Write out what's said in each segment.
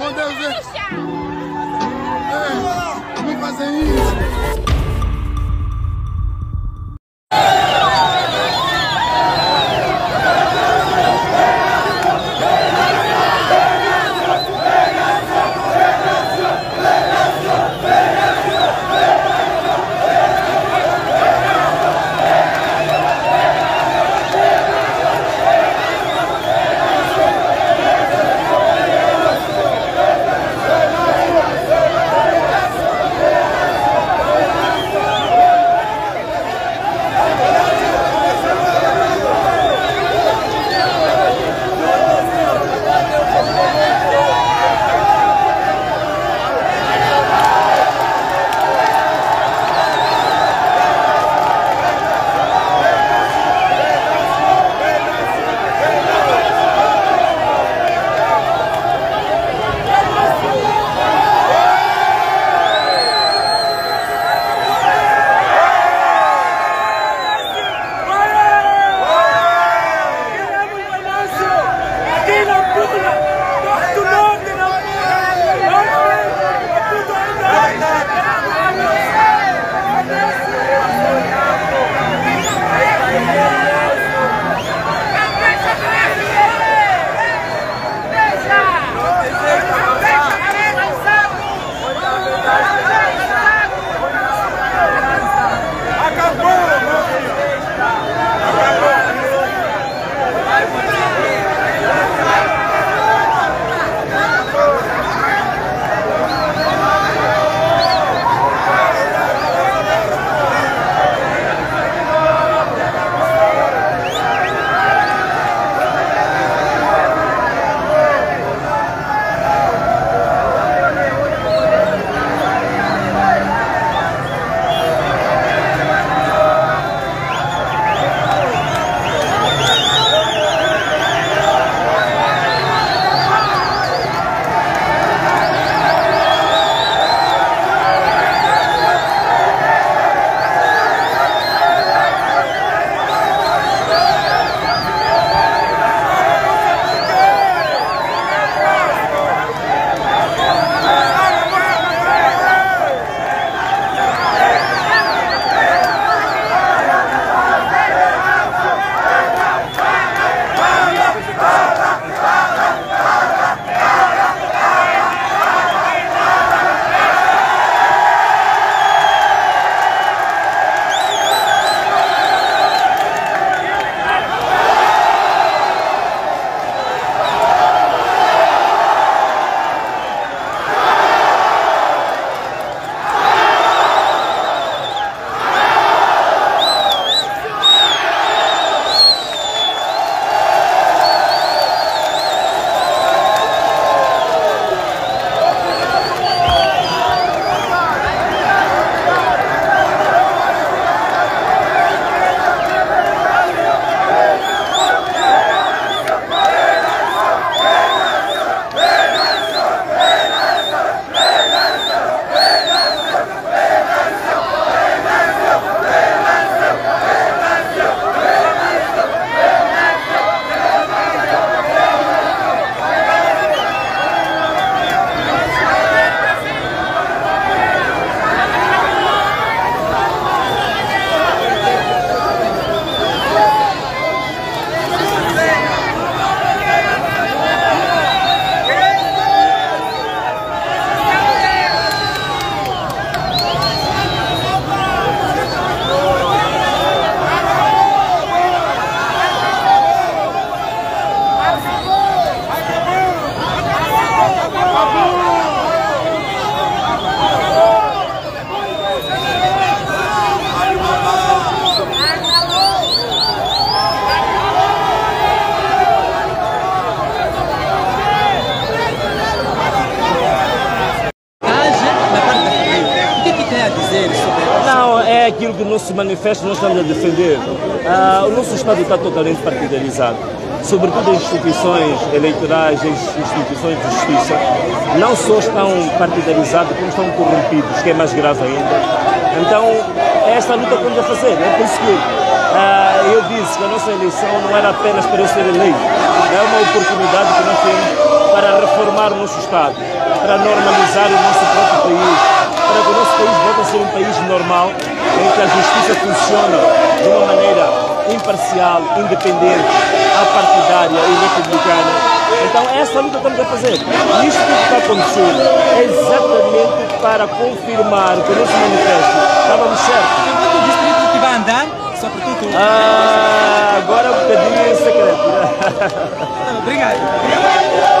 Meu Deus, não fazem isso. Aquilo que o nosso manifesto nós estamos a defender. O nosso Estado está totalmente partidarizado, sobretudo as instituições eleitorais, as instituições de justiça, não só estão partidarizadas, como estão corrompidos, que é mais grave ainda. Então, é esta a luta que vamos a fazer. É por isso que eu disse que a nossa eleição não era apenas para eu ser eleito, é uma oportunidade que nós temos para reformar nosso Estado, para normalizar o nosso próprio país, para que o nosso país volte a ser um país normal, em que a justiça funciona de uma maneira imparcial, independente, apartidária e republicana. Então essa luta estamos a fazer. E isto que está acontecendo é exatamente para confirmar que o nosso manifesto estávamos certos. O distrito que vai andar, só por tudo. Agora é um bocadinho secreto. Obrigado.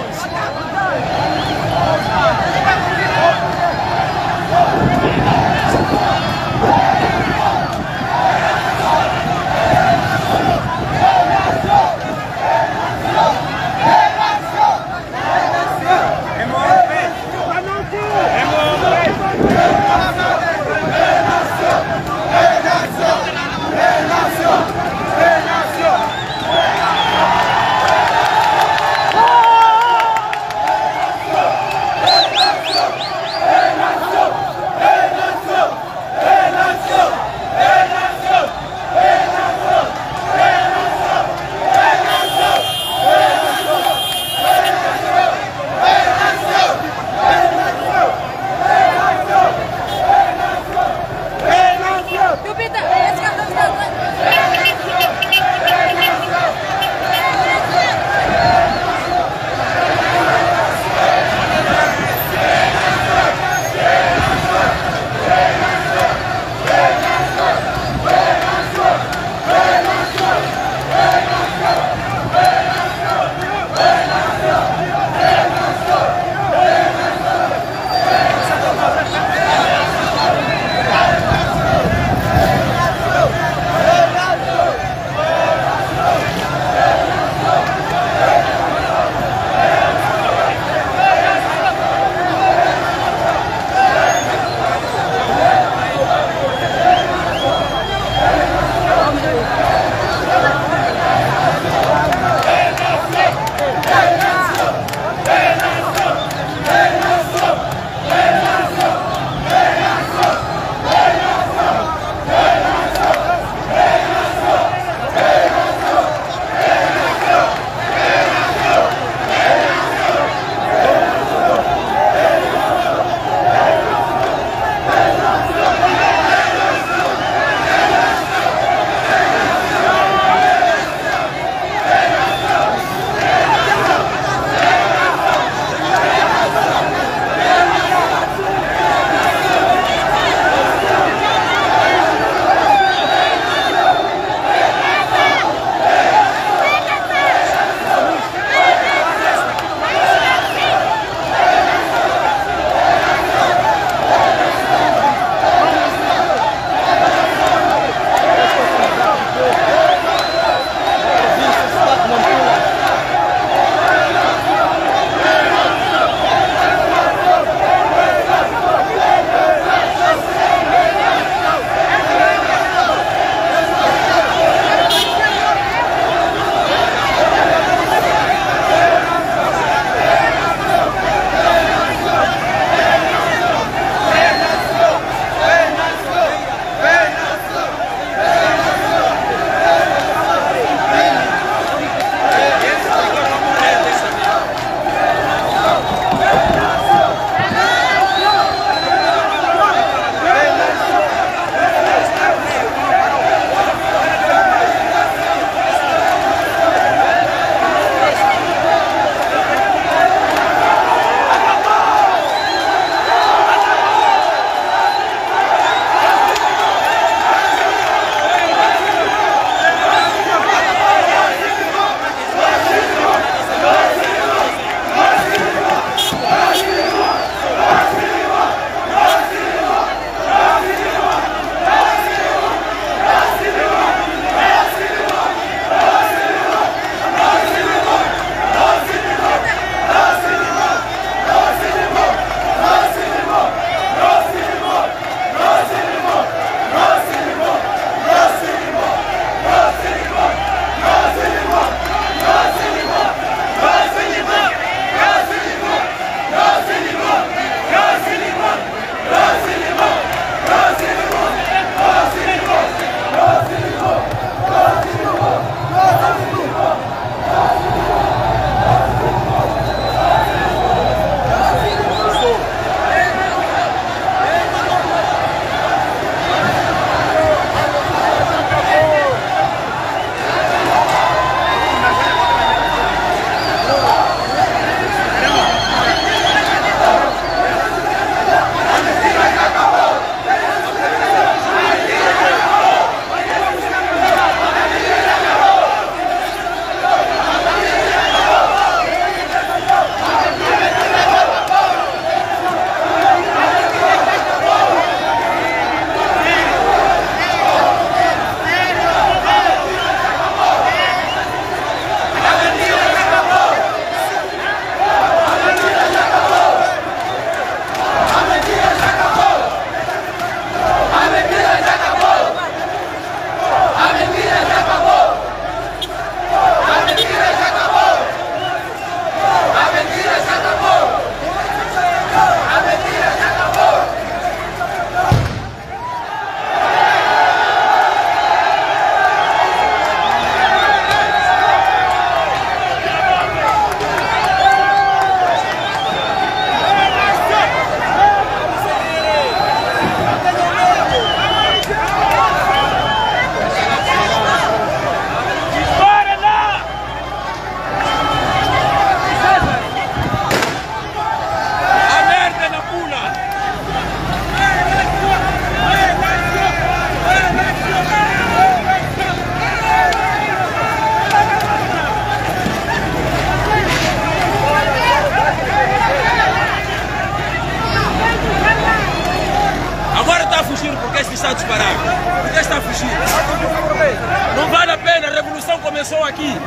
Não vale a pena, a revolução começou aqui.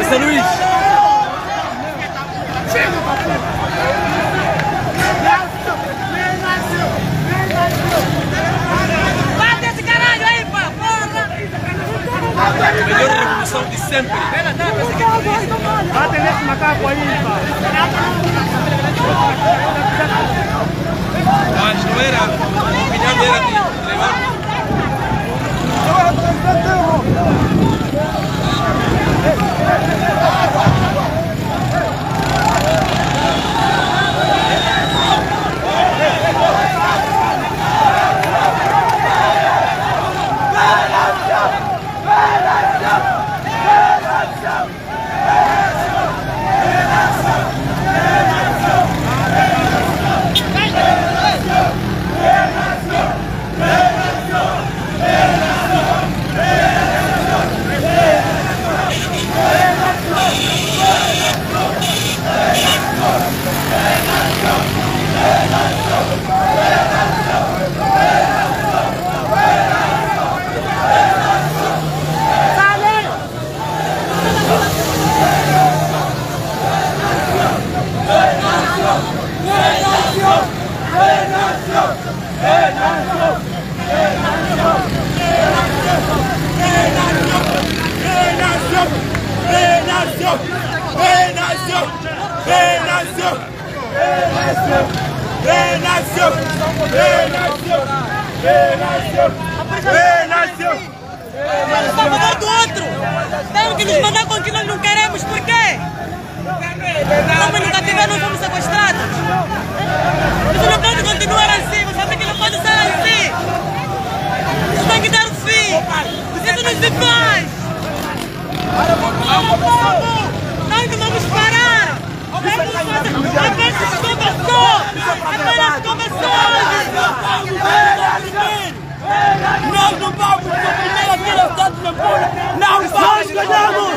Esse é Luiz. Bate esse caralho aí, pá, porra! Melhor revolução de sempre. Bate nesse macaco aí, pá. Mas não era, a opinião dele era de levar. Tem que nos mandar com que nós não queremos, por quê? Estamos em cativeiro, nós fomos sequestrados. Isso não pode continuar assim, você sabe que não pode ser assim. Isso tem que dar um fim. Isso nos faz. Nós não vamos parar. É para essas conversões. É para as conversões. Nós não vamos sofrer a violação de Nampula. Não vamos!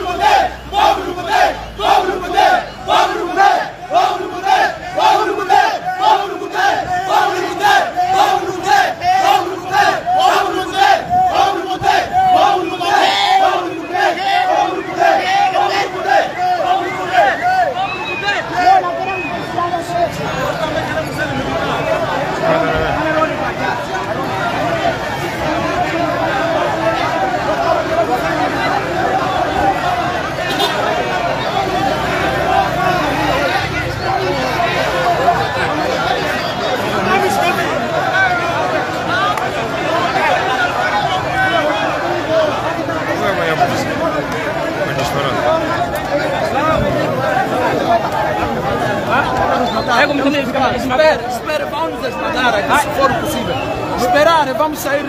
Espera, vamos ajudar aqui se for possível. Esperar, vamos sair.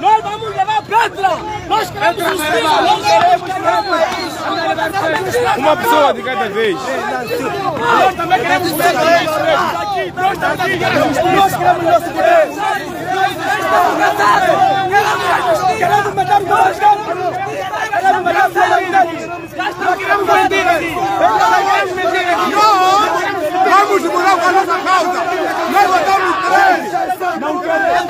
Nós vamos levar Pedro! Nós queremos justiça, não queremos quebrar o país. Uma pessoa de cada vez. Nós também queremos justiça. Nós também queremos justiça. Nós queremos nosso direito. Nós estamos cansados. Queremos matar todos os campos. Queremos matar os soldados. Nós queremos mentir aqui. Nós queremos mentir aqui. Nós vamos demorar com a nossa causa. Nós votamos para eles. Não queremos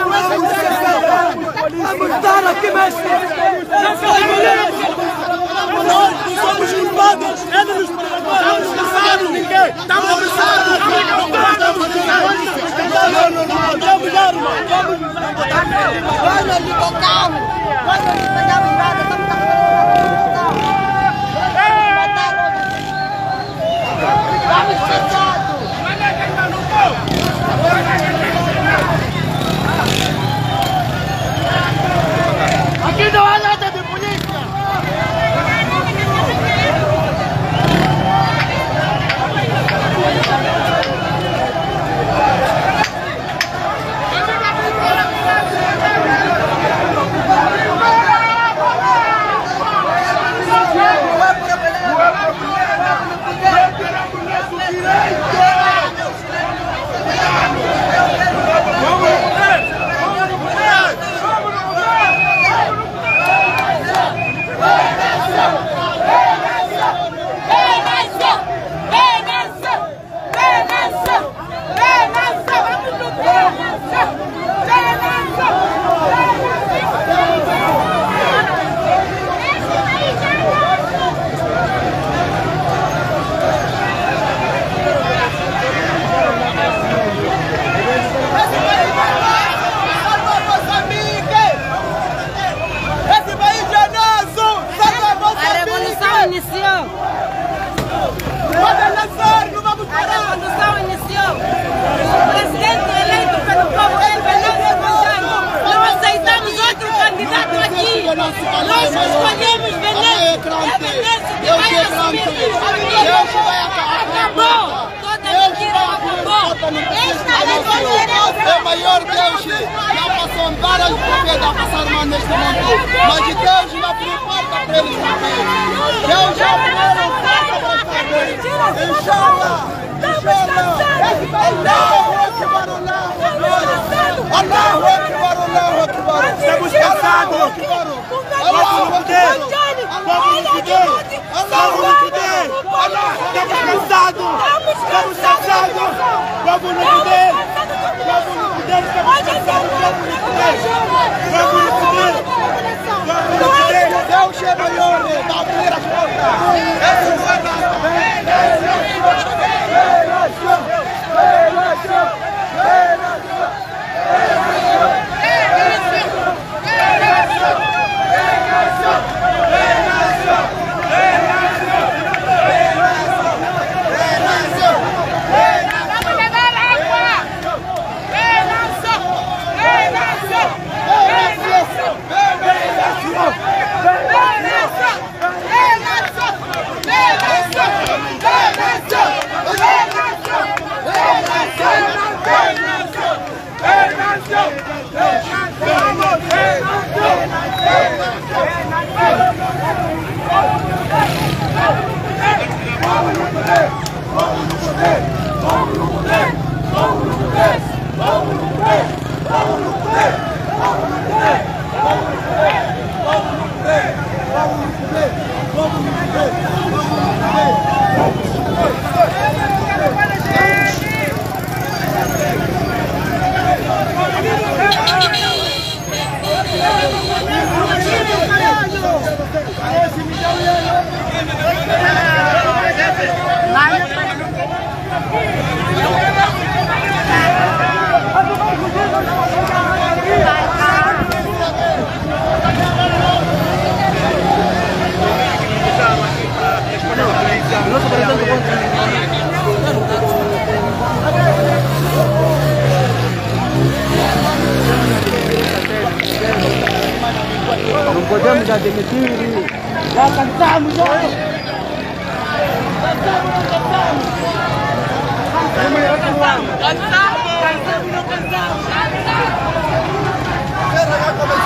estar aqui, mas não somos culpados. Eles nos ameaçaram. Estamos ameaçados. Estamos armas. Vai nos libertar. Vai nos libertar. Estamos cansados. Aqui não há nada de política!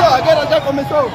A guerra já começou!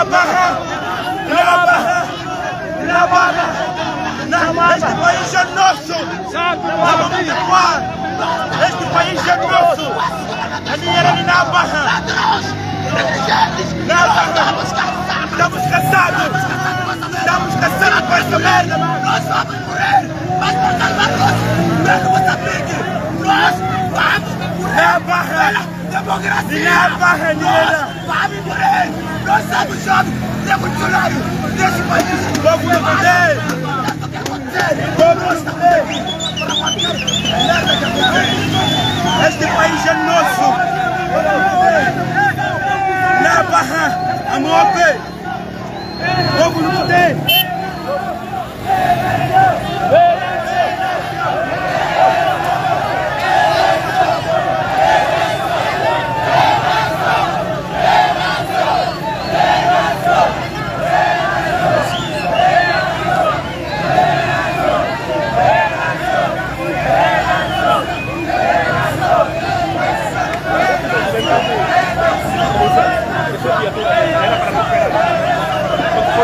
لا barra, na barra, na barra, na barra. Este país é nosso. Vamos continuar. Este país é nosso. A dinheiro é na barra. Na barra. Estamos cansados. Estamos cansados com esta merda. Nós vamos morrer. Mas por causa disso, para Moçambique, nós vamos morrer. É barra. Democracia! Nós vamos morrer! Nós somos jovens revolucionários desse país! Vamos defender! Vamos defender! Este país é nosso! Na barra! A morte! Vamos lutar!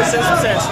Sem sucesso.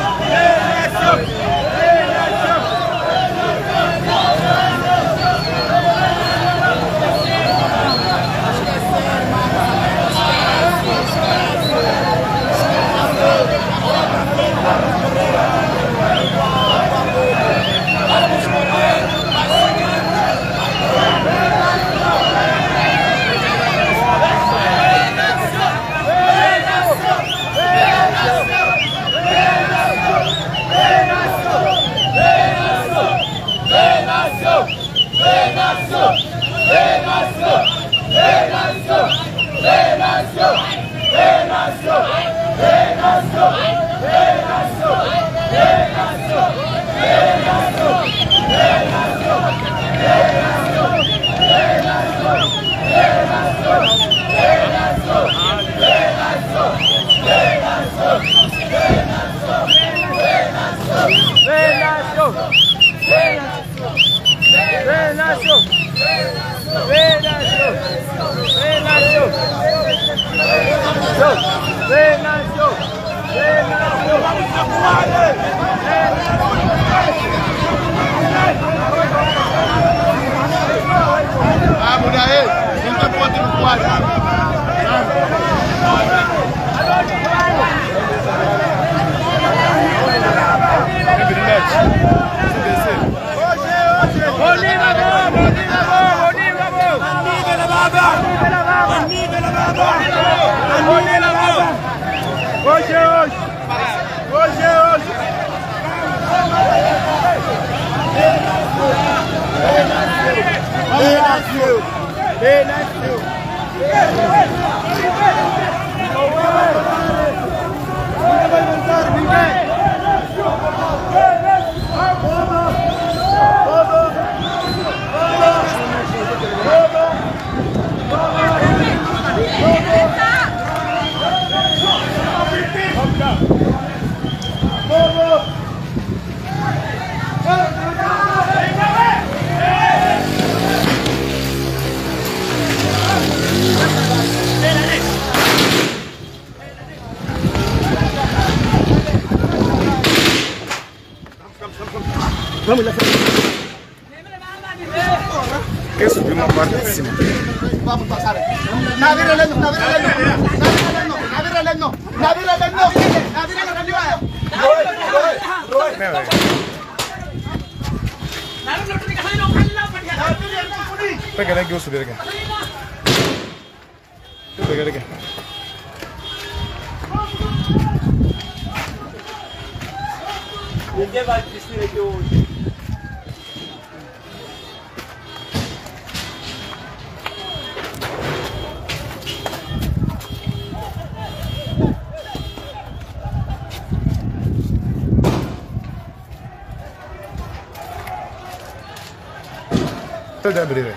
Tenta abrir aí.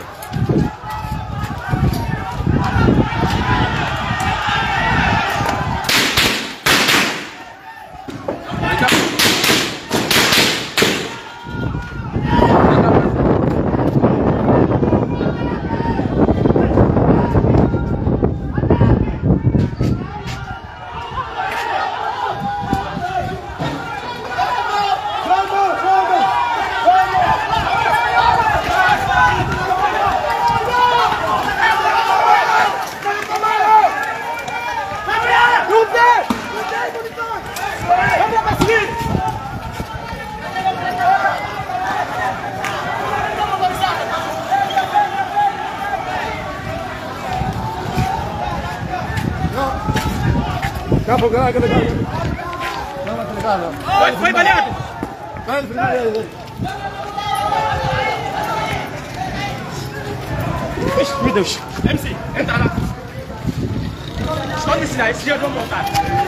كفو كذا كذا كذا كذا كذا كذا كذا ايش بده وش امسي انت على شلون السلاح يصير لهم وقع لا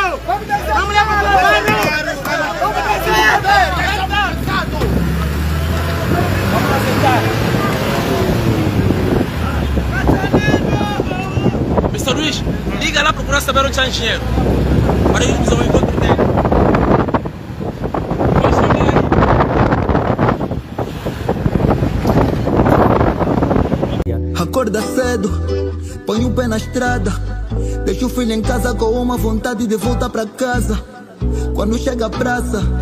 Acorda cedo, põe o pé na estrada, deixa o filho em casa com uma vontade de voltar pra casa. Quando chega a praça